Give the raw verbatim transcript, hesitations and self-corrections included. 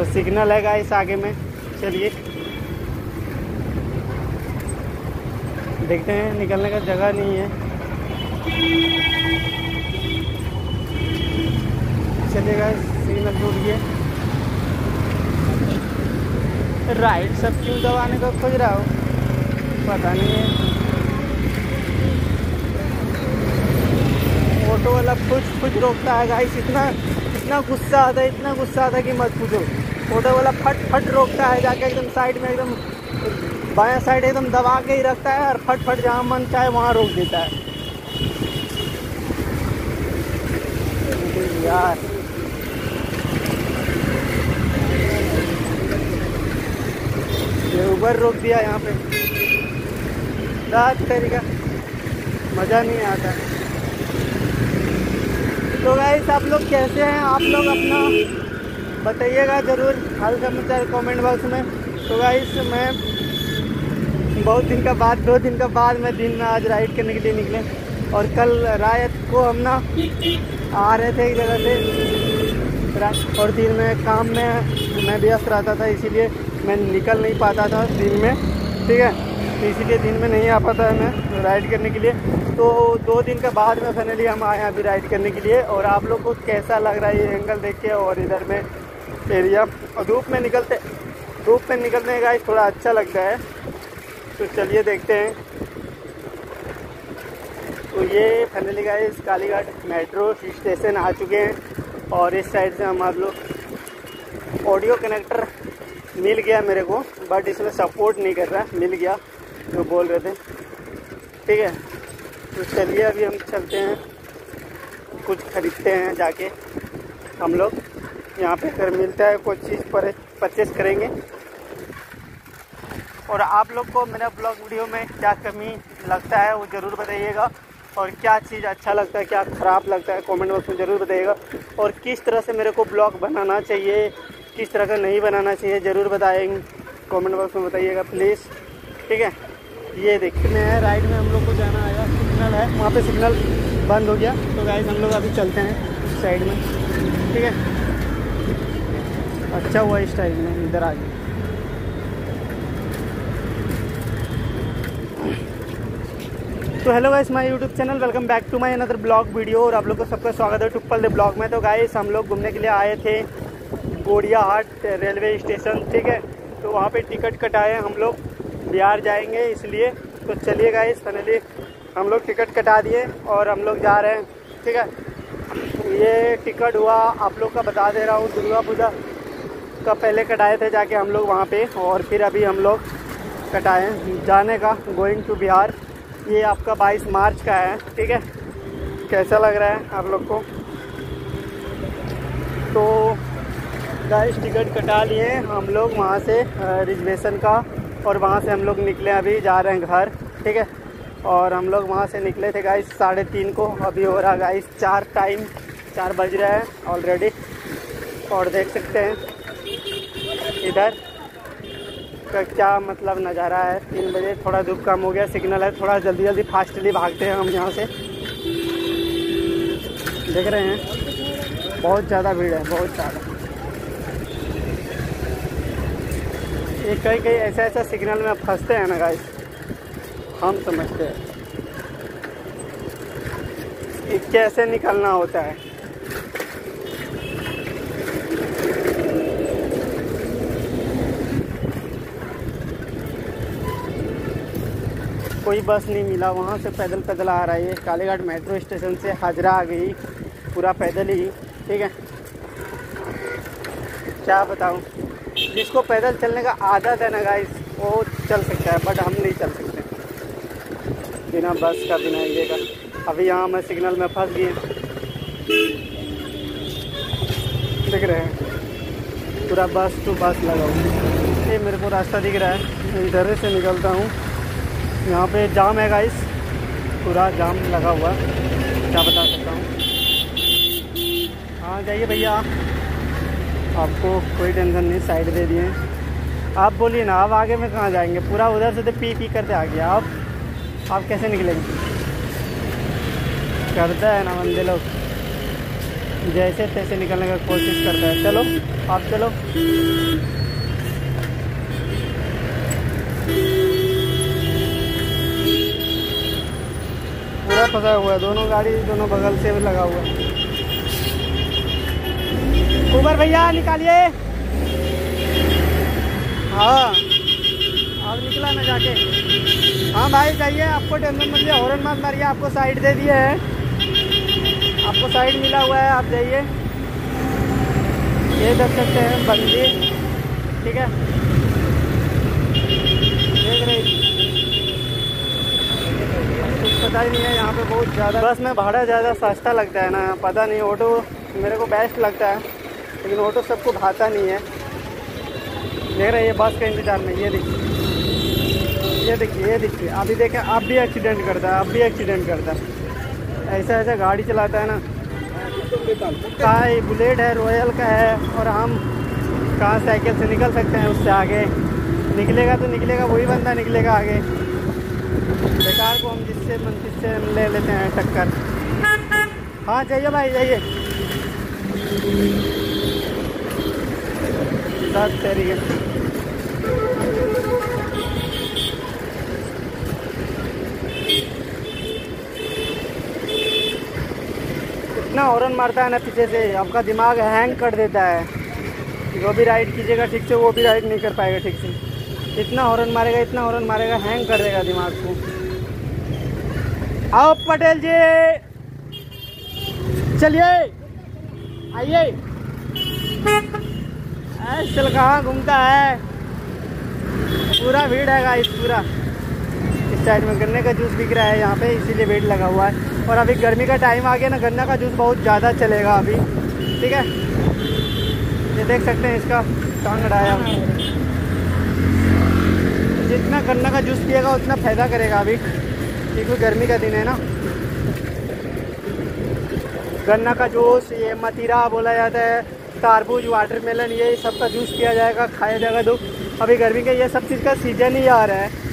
तो सिग्नल है गाइस आगे में, चलिए देखते हैं। निकलने का जगह नहीं है, चलिए गाइस सिग्नल टूट गया। राइट सब क्यों दबाने को खोज रहा हो पता नहीं है। ऑटो वाला कुछ कुछ रोकता है गाइस, इतना इतना गुस्सा आता है, इतना गुस्सा आता है कि मत पूछो। ऑटो वाला फट फट रोकता है जाके एकदम साइड में, एकदम बायां साइड एकदम दबा के ही रखता है और फट फट जहाँ मन चाहे वहाँ रोक देता है यार। ये ऊबर रोक दिया यहाँ पे, तरीका मज़ा नहीं आता। तो गाइस आप लोग कैसे हैं, आप लोग अपना बताइएगा ज़रूर हाल समाचार कमेंट बॉक्स में। तो गाइस मैं बहुत दिन का बाद दो दिन का बाद मैं दिन में आज राइड करने के लिए निकले, और कल रात को हम ना आ रहे थे एक जगह से, और दिन में काम में मैं व्यस्त रहता था इसीलिए मैं निकल नहीं पाता था दिन में, ठीक है। तो इसीलिए दिन में नहीं आ पाता है मैं राइड करने के लिए। तो दो दिन के बाद में फाइनली हम आए हैं अभी राइड करने के लिए। और आप लोग को कैसा लग रहा है ये एंगल देख के और इधर में एरिया, और धूप में निकलते धूप में निकलने का गाइस थोड़ा अच्छा लगता है। तो चलिए देखते हैं। तो ये finally guys Kalighat metro station आ चुके हैं, और इस साइड से हम आप लोग ऑडियो कनेक्टर मिल गया मेरे को, बट इसमें सपोर्ट नहीं कर रहा, मिल गया जो बोल रहे थे, ठीक है। तो चलिए अभी हम चलते हैं, कुछ ख़रीदते हैं जाके। हम लोग यहाँ पे अगर मिलता है कोई चीज़ पर परचेज़ करेंगे। और आप लोग को मेरा ब्लॉग वीडियो में क्या कमी लगता है वो ज़रूर बताइएगा, और क्या चीज़ अच्छा लगता है क्या ख़राब लगता है कमेंट बॉक्स में ज़रूर बताइएगा। और किस तरह से मेरे को ब्लॉग बनाना चाहिए, किस तरह का नहीं बनाना चाहिए ज़रूर बताएंगे, कमेंट बॉक्स में बताइएगा प्लीज़, ठीक है। ये देखने हैं राइट में हम लोग को जाना आया, सिग्नल है वहाँ पे, सिग्नल बंद हो गया। तो गाइस हम लोग अभी चलते हैं साइड में, ठीक है। अच्छा हुआ इस टाइम में इधर आ गए। तो hello guys, my YouTube channel, welcome back to my another blog video, और आप लोग को सबका स्वागत है टुप्पल दे ब्लॉग में। तो गाइस हम लोग घूमने के लिए आए थे गोड़िया हाट रेलवे स्टेशन, ठीक है। तो वहाँ पे टिकट कटाए, हम लोग बिहार जाएंगे इसलिए। तो चलिए गाइस फाइनली हम लोग टिकट कटा दिए और हम लोग जा रहे हैं, ठीक है। ये टिकट हुआ आप लोग का बता दे रहा हूँ, दुर्गा पूजा का पहले कटाए थे जाके हम लोग वहाँ पे, और फिर अभी हम लोग कटाए हैं जाने का, गोइंग टू बिहार। ये आपका बाईस मार्च का है, ठीक है। कैसा लग रहा है आप लोग को? तो गाइस टिकट कटा लिए हम लोग वहाँ से रिजर्वेशन का, और वहाँ से हम लोग निकले, अभी जा रहे हैं घर, ठीक है। और हम लोग वहाँ से निकले थे गाइस साढ़े तीन को, अभी हो रहा गाइस चार, टाइम चार बज रहा है ऑलरेडी। और देख सकते हैं इधर का क्या मतलब नज़ारा है। तीन बजे थोड़ा धूप कम हो गया, सिग्नल है, थोड़ा जल्दी जल्दी फास्टली भागते हैं हम यहाँ से। देख रहे हैं बहुत ज़्यादा भीड़ है, बहुत ज़्यादा। ये कहीं कहीं ऐसा ऐसा सिग्नल में फंसते हैं ना गाइस, हम समझते हैं कि कैसे निकलना होता है। कोई बस नहीं मिला, वहाँ से पैदल पैदल आ रहा है। कालीघाट मेट्रो स्टेशन से हाजरा आ गई पूरा पैदल ही, ठीक है। क्या बताऊँ, जिसको पैदल चलने का आदत है ना गाइस वो चल सकता है, बट हम नहीं चल सकते बिना बस का, बिना ये का। अभी यहाँ मैं सिग्नल में फंस गई, दिख रहे हैं पूरा बस टू बस लगाऊँ। ये मेरे को रास्ता दिख रहा है, इधर से निकलता हूँ। यहाँ पे जाम है गाइस, पूरा जाम लगा हुआ, क्या बता सकता हूँ। हाँ जाइए भैया, आपको कोई टेंशन नहीं, साइड दे दिए। आप बोलिए ना, आप आगे में कहाँ जाएंगे, पूरा उधर से तो पी पी करते आ गया। आप आप कैसे निकलेंगे, करता है ना बंदे लोग। जैसे तैसे निकलने का कोशिश करता है। चलो आप चलो। पूरा फंसा हुआ है, दोनों गाड़ी दोनों बगल से भी लगा हुआ है। उमर भैया निकालिए। हाँ और निकला ना जाके। हाँ भाई चाहिए आपको, टेंशन मत लिया, हॉर्न मत मारिए, आपको साइड दे दिए है, आपको साइड मिला हुआ है, आप जाइए। ये देख सकते हैं बंदी, ठीक है, देख रहे कुछ पता ही नहीं है। यहाँ पे बहुत ज़्यादा बस में भाड़ा ज़्यादा सस्ता लगता है ना, पता नहीं। ऑटो मेरे को बेस्ट लगता है, लेकिन ऑटो सबको भाता नहीं है। देख रहे ये बस के इंतज़ार में, ये देखिए, ये देखिए, ये देखिए, अभी देखें, आप भी एक्सीडेंट करता है, आप भी एक्सीडेंट करता है, ऐसा ऐसा गाड़ी चलाता है ना। का बुलेट है, रॉयल का है, और हम कहाँ साइकिल से निकल सकते हैं, उससे आगे निकलेगा तो निकलेगा वही बंदा, निकलेगा आगे। बेकार को हम जिससे मन किससे ले लेते हैं टक्कर। हाँ जाइए भाई जाइए। दस तरीके ना हॉर्न मारता है ना पीछे से, आपका दिमाग हैंग कर देता है। जो भी राइड कीजिएगा ठीक से, वो भी राइड नहीं कर पाएगा ठीक से। इतना हॉर्न मारेगा, इतना हॉर्न मारेगा, हैंग कर देगा दिमाग को। आओ पटेल जी, चलिए आइए। चल कहाँ घूमता है, पूरा भीड़ है गाइस, पूरा इस साइड में गन्ने का जूस बिक रहा है यहाँ पे, इसीलिए भीड़ लगा हुआ है। और अभी गर्मी का टाइम आ गया ना, गन्ना का जूस बहुत ज़्यादा चलेगा अभी, ठीक है। ये देख सकते हैं इसका टांग अड़ाया, जितना गन्ना का जूस पिएगा उतना फ़ायदा करेगा अभी, क्योंकि गर्मी का दिन है ना। गन्ना का जूस, ये मतीरा बोला जाता है, तारबूज, वाटरमेलन, ये सबका जूस पिया जाएगा, खाया जाएगा। तो अभी गर्मी का ये सब चीज़ का सीजन ही आ रहा है,